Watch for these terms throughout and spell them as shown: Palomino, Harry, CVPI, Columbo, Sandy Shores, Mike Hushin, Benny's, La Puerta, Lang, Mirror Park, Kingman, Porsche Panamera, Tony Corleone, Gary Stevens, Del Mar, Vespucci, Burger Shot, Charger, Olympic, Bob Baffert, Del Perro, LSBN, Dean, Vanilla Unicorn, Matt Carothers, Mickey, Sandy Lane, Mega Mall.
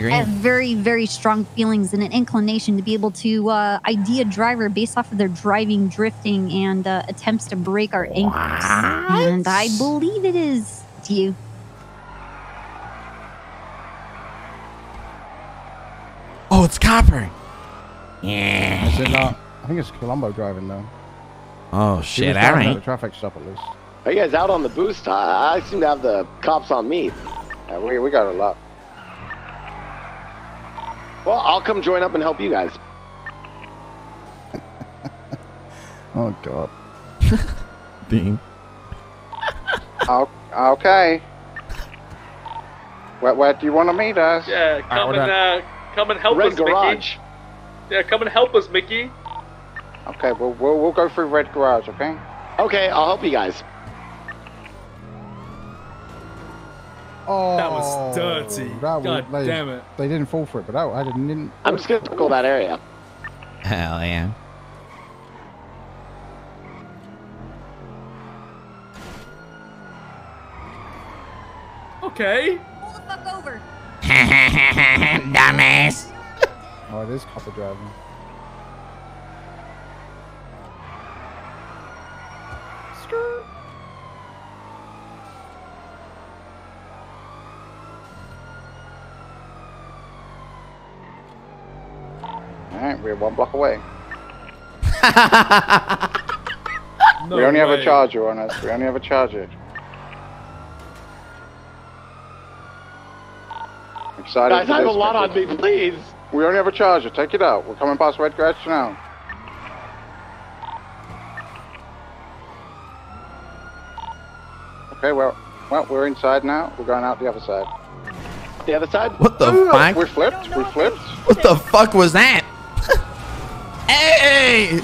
I have very, very strong feelings and an inclination to be able to ID a driver based off of their driving, drifting, and attempts to break our ankles. What? And I believe it is to you. Oh, it's Copper. Yeah. Is it not? I think it's Columbo driving though. Oh shit! All right. The traffic stop at least. Are you guys out on the boost? I seem to have the cops on me. We got a lot. Well, I'll come join up and help you guys. Oh god. Ding. Okay. Where do you want to meet us? Yeah, come and help us, Mickey. Yeah, come and help us, Mickey. Okay, well, we'll go through Red Garage, okay? Okay, I'll help you guys. Oh, that was dirty. God damn it. They didn't fall for it, but I didn't. I'm just going to call that area. Hell yeah. Okay. Pull the fuck over. Dumbass. Oh, it is copper driving. Alright, we're one block away. No we only way. Have a charger on us. We only have a charger. Excited. Guys, I have a lot on me, please. We only have a charger. Take it out. We're coming past Red Garage now. Okay, well, we're inside now. We're going out the other side. The other side? What the fuck? We flipped. We flipped. What the fuck was that? Hey!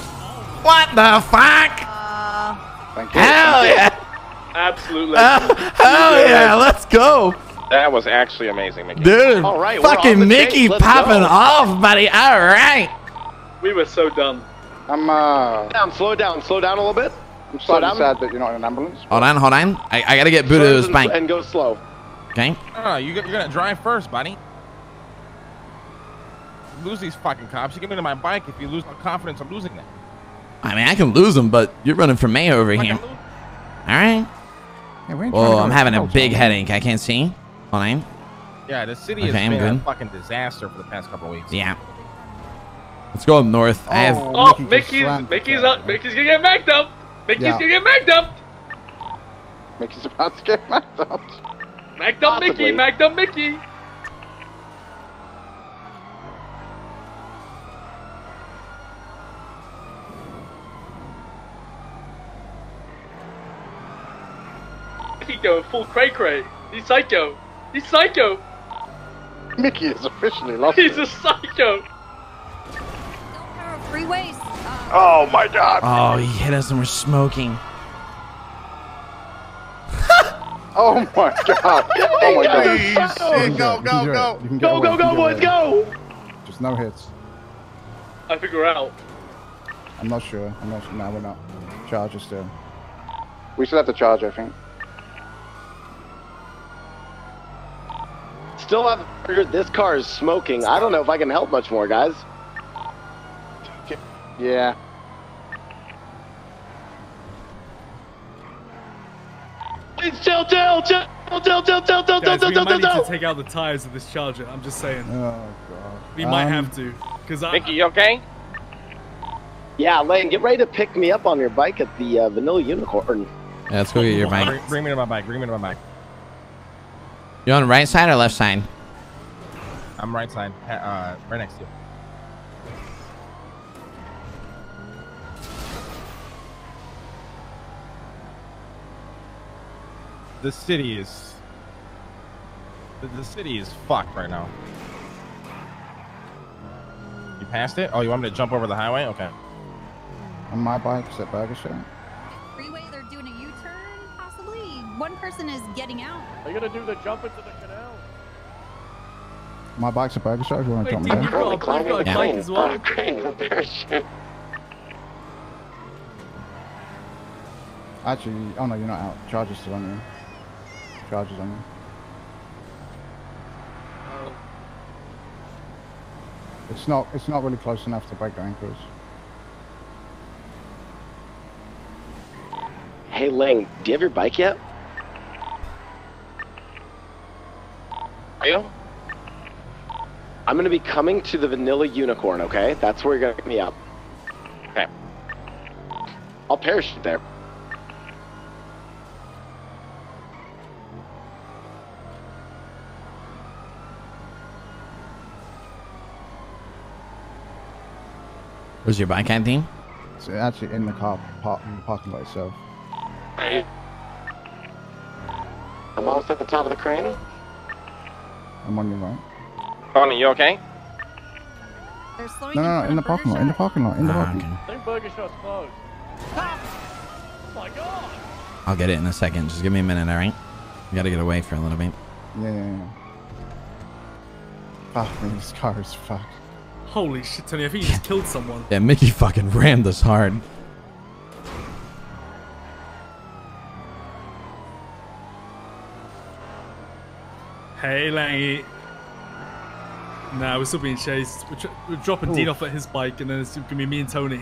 What the fuck? Thank you. Hell yeah! Absolutely. Hell yeah! Let's go. That was actually amazing, Mickey. Dude, all right, fucking Mickey popping off, buddy. All right. We were so dumb. Slow down a little bit. I'm so sad that you're not in an ambulance. Hold on, hold on. I gotta get booted to the bank. And go slow. Okay. Oh, you're gonna drive first, buddy. Lose these fucking cops. You give me to my bike. If you lose my confidence, I'm losing that. I mean, I can lose them, but you're running for mayor over here. All right. Hey, oh, I'm having a big headache. I can't see. Hold on. Yeah, the city has been a fucking disaster for the past couple of weeks. Yeah. Let's go up north. Oh, I have Mickey's gonna get backed up. Mickey's gonna get backed up. Mickey's about to get backed up. Backed up Mickey. Backed up Mickey. He's going full cray cray. He's psycho. He's psycho. Mickey is officially lost. He's a psycho. Oh my god. Oh, he hit us and we're smoking. Oh my god. Oh my god. Go, boys, go. Just no hits. I think we're out. I'm not sure. No, we're not. Charger still. We still have the charger, I think. Still haven't figured this car is smoking. I don't know if I can help much more, guys. Yeah. It's chill, take out the tires of this Charger. I'm just saying. Oh god. We might have to, because Mickey, you okay? Yeah, Lane, get ready to pick me up on your bike at the Vanilla Unicorn. Yeah, let's go get your bike. Bring me to my bike. You on the right side or left side? I'm right side, right next to you. The city is fucked right now. You passed it? Oh, you want me to jump over the highway? Okay. On my bike, is that Burger Shot? Freeway, they're doing a U-turn, possibly. One person is getting out. They're gonna do the jump into the canal. My bike's a Burger Shot. You wanna jump down? I'm climbing the plane as well. I'm climbing the parachute. Actually, oh no, you're not out. Charger's still on you. It's not really close enough to break the anchors. Hey Lang, do you have your bike yet? I'm gonna be coming to the Vanilla Unicorn, okay? That's where you're gonna pick me up. Okay. I'll parachute there. Where's your bike, Anthony? It's actually in the car parking lot itself. Hey. I'm almost at the top of the crane. I'm on your right. Tony, you okay? No, in the parking lot, in the parking lot, in the parking lot. Their burger shot's closed. Oh my god! I'll get it in a second. Just give me a minute, alright? We gotta get away for a little bit. Yeah. Oh, man, this car is fucked. Holy shit, Tony, I think you just killed someone. Yeah, Mickey fucking rammed us hard. Hey, Langy. Nah, we're still being chased. We're dropping Dean off at his bike, and then it's gonna be me and Tony.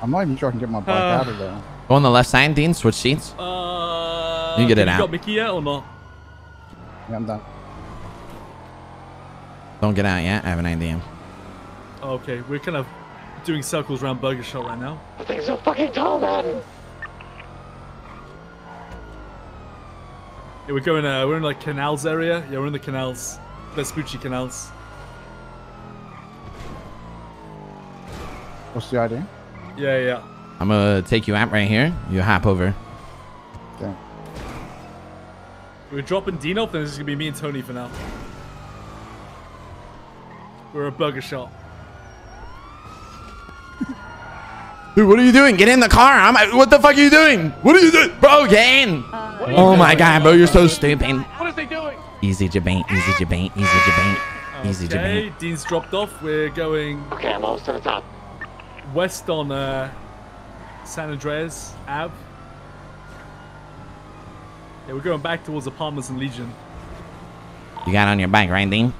I'm not even sure I can get my bike out of there. Go on the left side, Dean. Switch seats. You can get it out. You got Mickey yet or not? Yeah, I'm done. Don't get out yet. I have an idea. Okay, we're kind of doing circles around Burger Shot right now. The thing's so fucking tall, man. Yeah, we're going. We're in like canals area. Yeah, we're in the canals. Vespucci canals. What's the idea? Yeah. I'm gonna take you out right here. You hop over. Okay. We're dropping Dean off, then it's gonna be me and Tony for now. We're a burger shop. Dude, what are you doing? Get in the car. What the fuck are you doing? What are you doing? Bro, get in. Oh my god, bro, you're so stupid. What is he doing? Easy Jabane, easy Jabane, easy Jabane, easy Jabane. Okay, Dean's dropped off. We're going. Okay, I'm almost to the top. West on San Andreas Ave. Yeah, we're going back towards the Palmers and Legion. You got on your bike, right, Dean?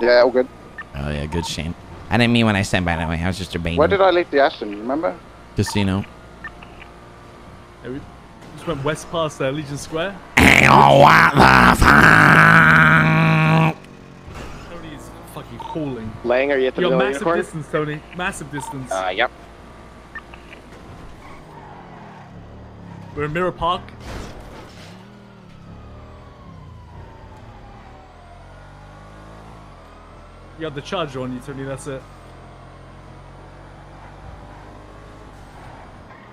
Yeah, all good. Oh yeah, good shame. I didn't mean when I said by that way. I was just Jabane. Where did I leave the Aston? Remember? Casino. Yeah, we just went west past Legion Square. Oh, what the fuck? Tony's fucking hauling. Lang, are you at the Vanilla Unicorn? Massive distance, Tony. Massive distance. Yep. We're in Mirror Park. You have the charger on you, Tony. That's it.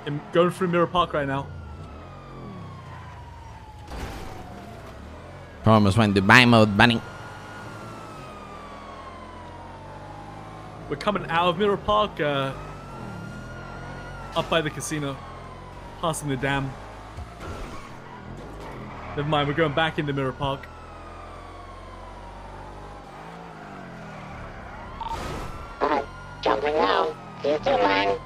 I'm going through Mirror Park right now. Promise went Dubai mode, bunny. We're coming out of Mirror Park, up by the casino, passing the dam. Never mind, we're going back into Mirror Park. Alright, jumping now. You too, man.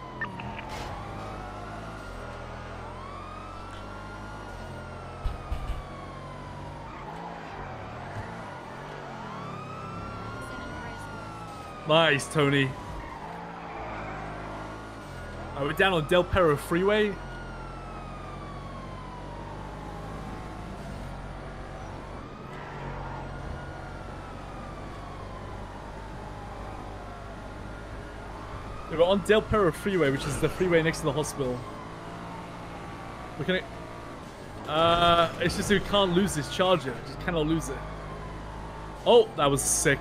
Nice, Tony. We're down on Del Perro Freeway. We're on Del Perro Freeway, which is the freeway next to the hospital. We're gonna. It's just we can't lose this charger. We just cannot lose it. Oh, that was sick.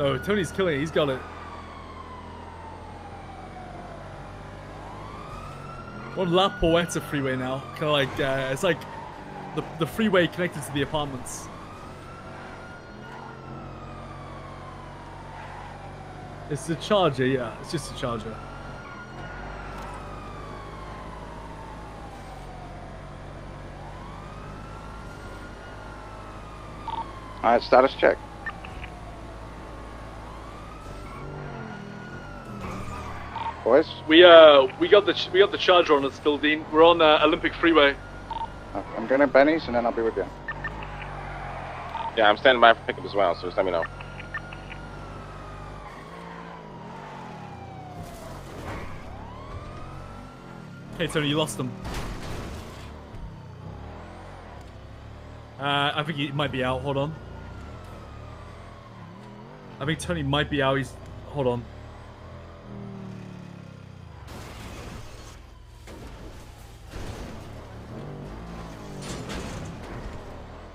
Oh, Tony's killing it. He's got it. We're on La Puerta freeway now. Kind of like, it's like the freeway connected to the apartments. It's a charger, yeah. It's just a charger. Alright, status check. We got the charger on us, still, Dean. We're on Olympic Freeway. I'm going to Benny's and then I'll be with you. Yeah, I'm standing by for pickup as well, so just let me know. Hey, Tony, you lost them. I think he might be out. Hold on. I think Tony might be out. He's... Hold on.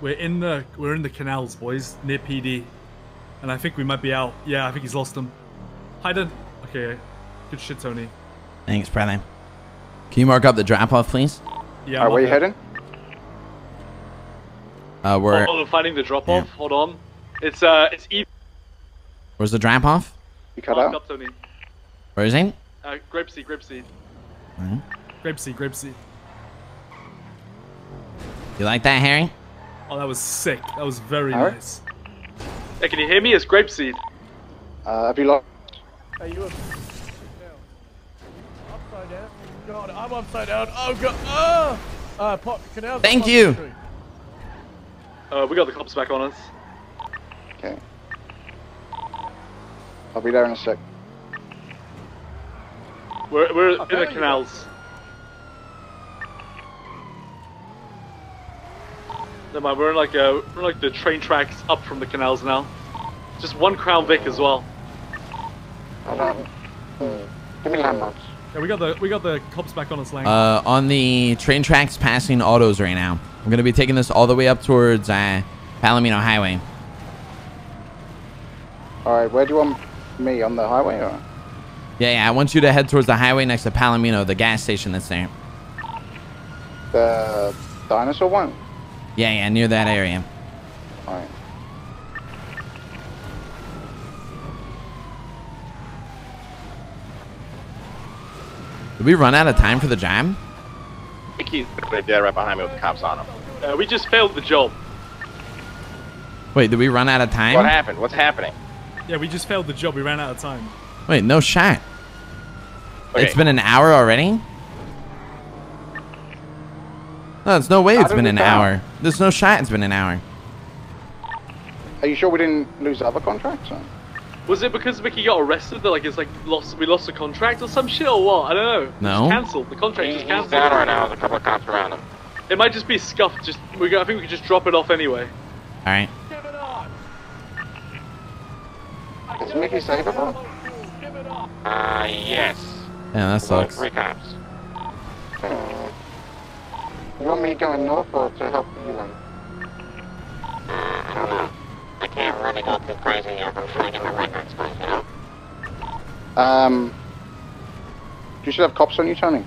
We're in the canals, boys, near PD, and I think we might be out. Yeah, I think he's lost them. Hayden. Okay, good shit, Tony. Thanks, brother. Can you mark up the drop-off, please? Yeah. All right, where are you heading? We're. Oh, finding the drop-off. Yeah. Hold on. It's E. Where's the drop-off? You cut out. Up, Tony. Where is he? Grapeseed. Mm-hmm. Grapeseed. You like that, Harry? Oh, that was sick. That was very nice. Hey, can you hear me? It's Grapeseed. I'd be locked. Hey, you look upside down. God, I'm upside down. Oh, God. Oh! Pop, canal. Thank you. We got the cops back on us. Okay. I'll be there in a sec. We're in the canals. Never mind, we're in like the train tracks up from the canals now. Just one Crown Vic as well. Give me landmarks. Yeah, we got the cops back on us, Lang. On the train tracks passing autos right now. I'm gonna be taking this all the way up towards Palomino Highway. Alright, where do you want me? On the highway or? Yeah, I want you to head towards the highway next to Palomino, the gas station that's there. The dinosaur one? Yeah, near that area. Alright. Did we run out of time for the jam? I think he's right behind me with the cops on him. We just failed the job. Wait, did we run out of time? What happened? What's happening? Yeah, we just failed the job. We ran out of time. Wait, no shot. Okay. It's been an hour already? No, there's no way it's been an hour. There's no shot it's been an hour. Are you sure we didn't lose other contracts? Or? Was it because Mickey got arrested that we lost the contract or some shit or what? I don't know. No. It's cancelled. The contract is cancelled. He's down right now. There's a couple of cops around him. It might just be scuffed. I think we could just drop it off anyway. All right. Give it up. Is Mickey savable? Yes. Yeah, that sucks. Three cops. You want me going north or to help you? I don't know. I can't really go too crazy here. I'm trying to get my records back, you know? You should have cops on you, Tony.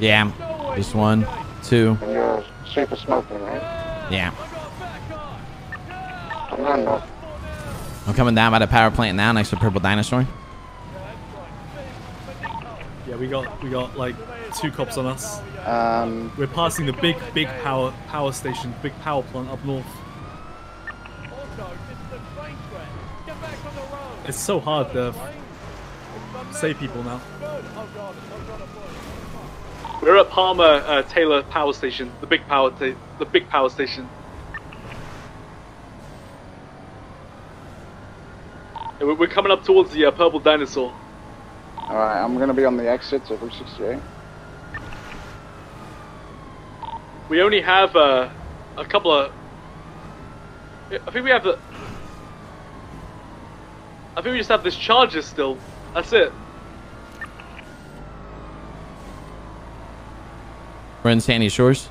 Yeah. Just one, two. And you're super smoking, right? Yeah. Come on, north. I'm coming down by the power plant now next to Purple Dinosaur. Yeah, we got like two cops on us. We're passing the big power station, big power plant up north. It's so hard to save people now. We're at Palmer Taylor Power Station, the big power station. We're coming up towards the Purple Dinosaur. All right, I'm gonna be on the exits of Route 68. We only have a couple of. I think we just have this Charger still. That's it. We're in Sandy Shores.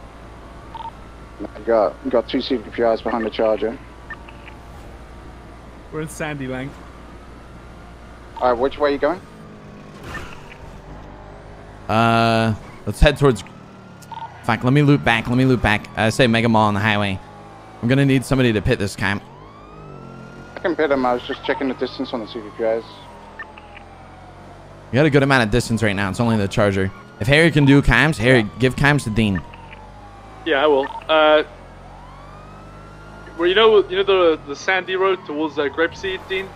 We got two CVPIs behind the Charger. We're in Sandy Lane. All right, which way are you going? Let's head towards. Fuck, let me loop back. Say Mega Mall on the highway. I'm gonna need somebody to pit this camp. I can pit him. I was just checking the distance on the CVPIs. You got a good amount of distance right now. It's only the Charger. If Harry can do cams, Harry, give cams to Dean. Yeah, I will. Well, you know the sandy road towards Grapeseed, Dean.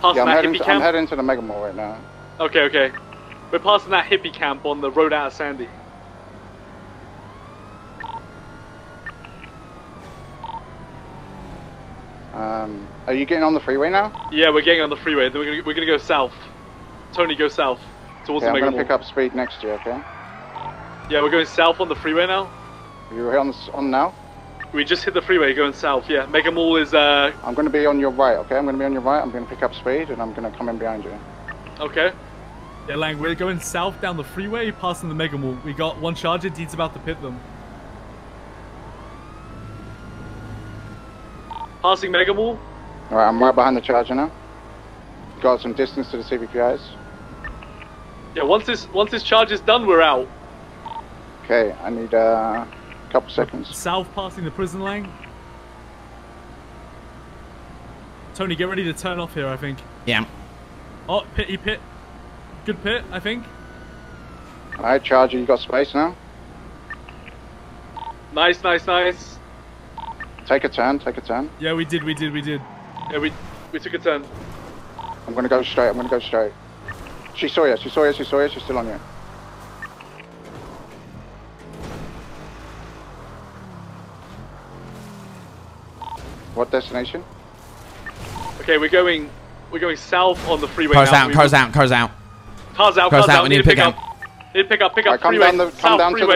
Past that hippie camp. I'm heading to the Mega Mall right now. Okay. We're passing that hippie camp on the road out of Sandy. Are you getting on the freeway now? Yeah, we're getting on the freeway. Then we're gonna go south. Tony, go south towards the Mega Mall. I'm gonna pick up speed next to you, okay? Yeah, we're going south on the freeway now. You're on now? We just hit the freeway, going south, yeah. Mega Mall is... I'm going to be on your right, okay? I'm going to be on your right, I'm going to pick up speed, and I'm going to come in behind you. Okay. Yeah, Lang, we're going south down the freeway, passing the Mega Mall. We got one charger, Deed's about to pit them. Passing Mega Mall. Alright, I'm right behind the charger now. Got some distance to the CVPIs. Yeah, once this charge is done, we're out. Okay, I need a couple seconds. South passing the prison lane. Tony, get ready to turn off here, I think. Yeah. Oh, pity pit. Good pit, I think. Alright, charger, you got space now? Nice, nice, nice. Take a turn, take a turn. Yeah, we did. Yeah, we took a turn. I'm gonna go straight. She saw you, she's still on you. What destination? Okay, we're going south on the freeway. Cars out, we need to pick up. Need to pick up freeway. Come down to the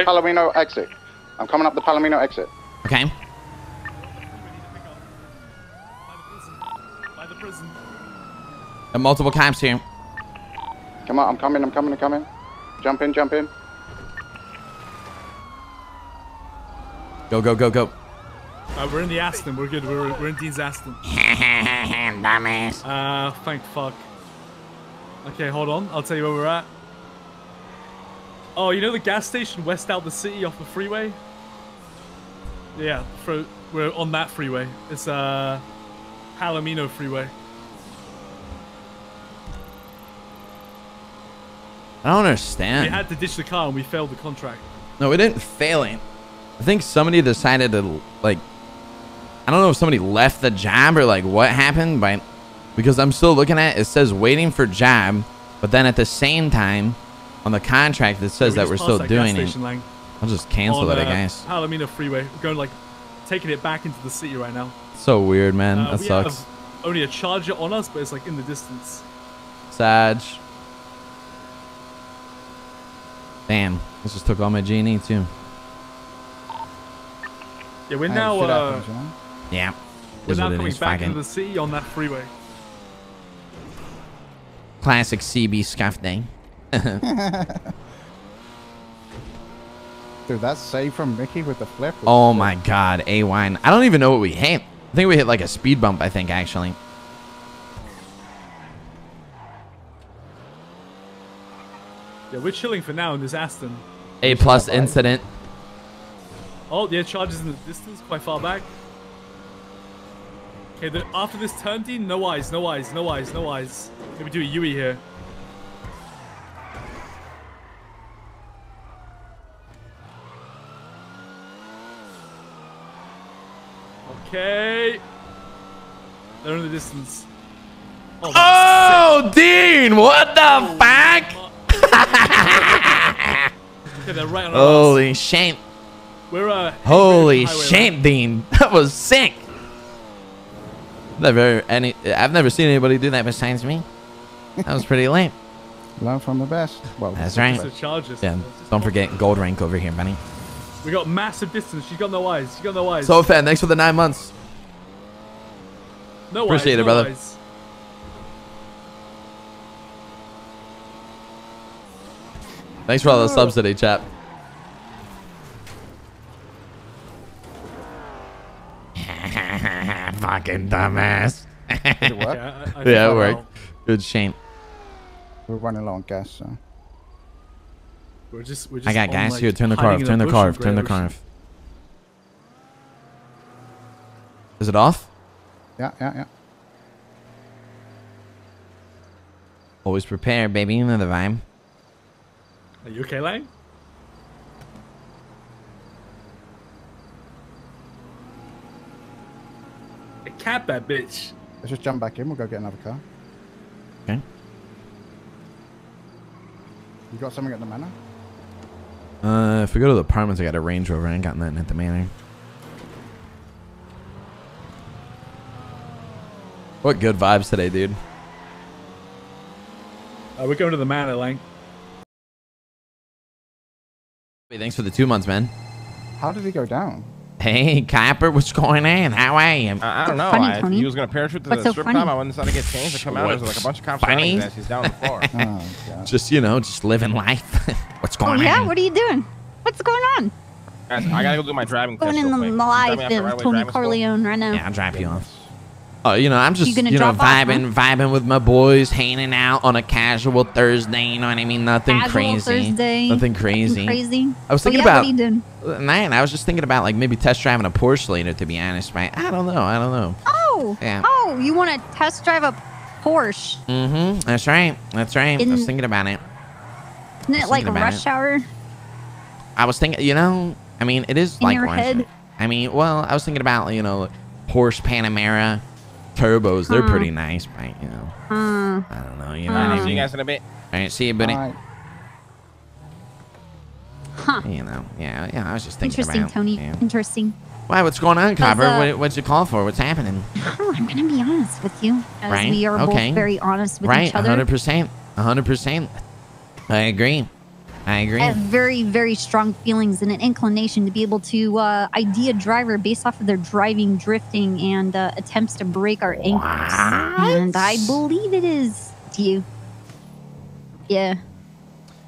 Palomino exit. I'm coming up the Palomino exit. Okay. And multiple camps here. Come on, I'm coming. Jump in. Go. We're in the Aston, we're good. We're in Dean's Aston. Dumbass. Thank fuck. Okay, hold on. I'll tell you where we're at. Oh, you know the gas station west out the city off the freeway? Yeah, we're on that freeway. It's Palomino freeway. I don't understand. We had to ditch the car and we failed the contract. No, we didn't fail it. I think somebody decided to, like... I don't know if somebody left the job or, like, what happened, but... Because I'm still looking at it, it says waiting for job, but then at the same time, on the contract, it says that we're still doing it. I'll just cancel it, I guess. Palomino freeway. We're going, like, taking it back into the city right now. So weird, man. That sucks. Have only a charger on us, but it's, like, in the distance. Sag. Damn, this just took all my G&E too. Yeah, we're now yeah, we're now coming back into the city on that freeway. Classic CB scuff thing. Dude, that save from Mickey with the flip. Oh my god, A-Wine. I don't even know what we hit. I think we hit like a speed bump, I think, actually. Yeah, we're chilling for now in this Aston. A+ incident. Oh, yeah, charges in the distance, quite far back. Okay, after this turn, Dean, no eyes. Maybe do a Yui here. Okay. They're in the distance. Oh Dean, what the fuck? Okay, right on holy shame. We're holy shame, Dean. That was sick. I've never seen anybody do that besides me. That was pretty lame. Learn from the best. Well, that's right. Yeah, don't forget gold rank over here, buddy. We got massive distance. She's got no eyes. So fan, thanks for the 9 months. No eyes. Appreciate it, brother. Eyes. Thanks for all the subs today, chap. Fucking dumbass. It worked? Yeah, it worked. Good shame. We're running low on gas, so. We're just I got gas like here. Turn the car off. Is it off? Yeah. Always prepared, baby. You know the vibe. Are you okay, Lang? I capped that bitch. Let's just jump back in. We'll go get another car. Okay. You got something at the manor? If we go to the apartments, I got a Range Rover. I ain't got nothing at the manor. What good vibes today, dude. We're going to the manor, Lang. Hey, thanks for the 2 months, man. How did he go down? Hey, Copper, what's going on? How are you? I don't know. He was going to parachute to the strip club. I went inside to get changed. I come out. There's like a bunch of cops. She's down the floor. Oh, God. Just, you know, just living life. What's going on? Yeah, what are you doing? What's going on? Guys, I got to go do my driving test. Going in the live of Tony Corleone right now. Yeah, I'll drive you off. You know, I'm just, you know, vibing with my boys, hanging out on a casual Thursday. You know what I mean? Nothing crazy. Nothing crazy. I was thinking about, man, I was just thinking about, like, maybe test driving a Porsche later, to be honest, right? I don't know. Oh, yeah. Oh, you want to test drive a Porsche? Mm-hmm. That's right. That's right. I was thinking about it. Isn't it like rush hour? I was thinking, you know, I mean, it is like rush hour. I mean, well, I was thinking about, you know, Porsche Panamera. Turbos, they're pretty nice, but you know, I don't know. You know what I mean? See you guys in a bit. All right, see you, buddy. Right. Huh? You know, yeah. I was just thinking about. Interesting, Tony. Yeah. Interesting. Why? What's going on, Copper? What'd you call for? What's happening? Oh, I'm gonna be honest with you. We are both very honest with each other. 100%. 100%. I agree. I have very, very strong feelings and an inclination to be able to ID a driver based off of their driving, drifting, and attempts to break our ankles. And I believe it is you. Yeah.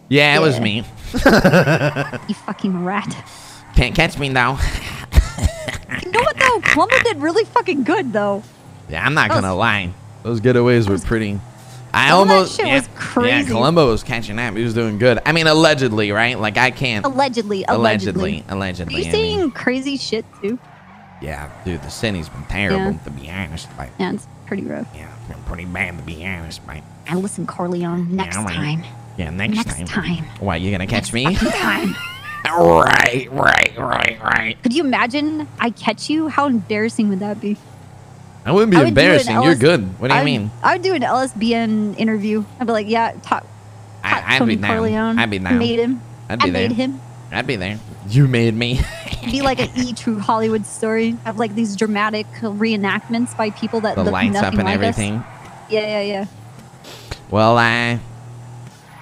Yeah, it was me. You fucking rat. Can't catch me now. You know what, though? Columbo did really fucking good, though. Yeah, I'm not going to lie. Those getaways were pretty... That shit was crazy. Yeah, Columbo was catching up. He was doing good. I mean, allegedly, right? Like, I can't. Allegedly. Are you saying crazy shit, too? Yeah, dude, the city's been terrible, to be honest. Like, yeah, it's pretty rough. Yeah, it's been pretty bad, to be honest. Like, now listen, Corleone, next time. Yeah, next time. What, you gonna catch me? Next time. Right. Could you imagine I catch you? How embarrassing would that be? I wouldn't be embarrassing. You're good. What do you mean? I would do an LSBN interview. I'd be like, yeah, Tony Corleone. I'd be down. Made him. I made him. You made me. It'd be like an True Hollywood Story. Have like these dramatic reenactments by people that look nothing like us. The lights up and everything. Yeah. Well,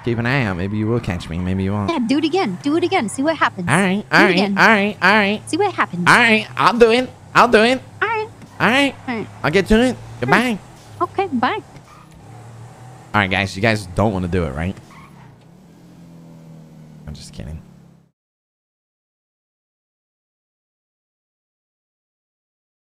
keep an eye out. Maybe you will catch me. Maybe you won't. Yeah, do it again. Do it again. See what happens. All right. See what happens. All right. I'll do it. All right. I'll get to it. Goodbye. Okay, bye. All right, guys. You guys don't want to do it, right? I'm just kidding.